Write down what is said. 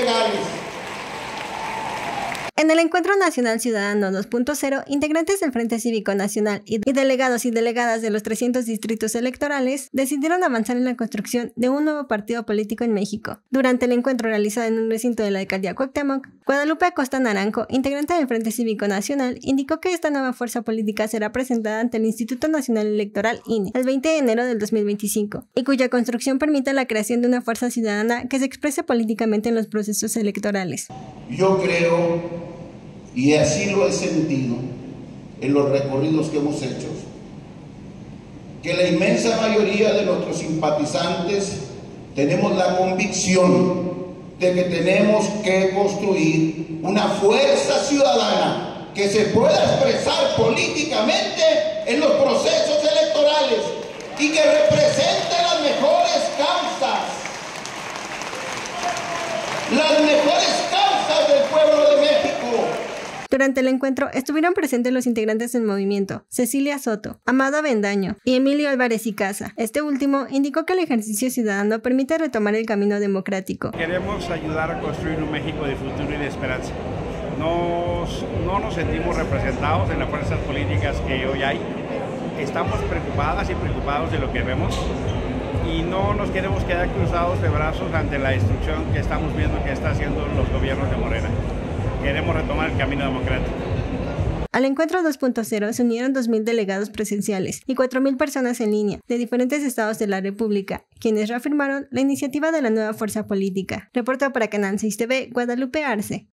legales. En el Encuentro Nacional Ciudadano 2.0, integrantes del Frente Cívico Nacional y delegados y delegadas de los 300 distritos electorales decidieron avanzar en la construcción de un nuevo partido político en México. Durante el encuentro realizado en un recinto de la alcaldía Cuauhtémoc, Guadalupe Acosta Naranjo, integrante del Frente Cívico Nacional, indicó que esta nueva fuerza política será presentada ante el Instituto Nacional Electoral INE el 20 de enero del 2025 y cuya construcción permite la creación de una fuerza ciudadana que se exprese políticamente en los procesos electorales. Yo creo, y así lo he sentido en los recorridos que hemos hecho, que la inmensa mayoría de nuestros simpatizantes tenemos la convicción de que tenemos que construir una fuerza ciudadana que se pueda expresar políticamente en los procesos electorales y que represente las mejores causas, del pueblo de México. Durante el encuentro estuvieron presentes los integrantes del movimiento, Cecilia Soto, Amado Avendaño y Emilio Álvarez Icaza. Este último indicó que el ejercicio ciudadano permite retomar el camino democrático. Queremos ayudar a construir un México de futuro y de esperanza. No nos sentimos representados en las fuerzas políticas que hoy hay. Estamos preocupadas y preocupados de lo que vemos y no nos queremos quedar cruzados de brazos ante la destrucción que estamos viendo que está haciendo los gobiernos de Morena. Queremos retomar el camino democrático. Al encuentro 2.0 se unieron 2.000 delegados presenciales y 4.000 personas en línea de diferentes estados de la República, quienes reafirmaron la iniciativa de la nueva fuerza política. Reporta para Canal 6 TV, Guadalupe Arce.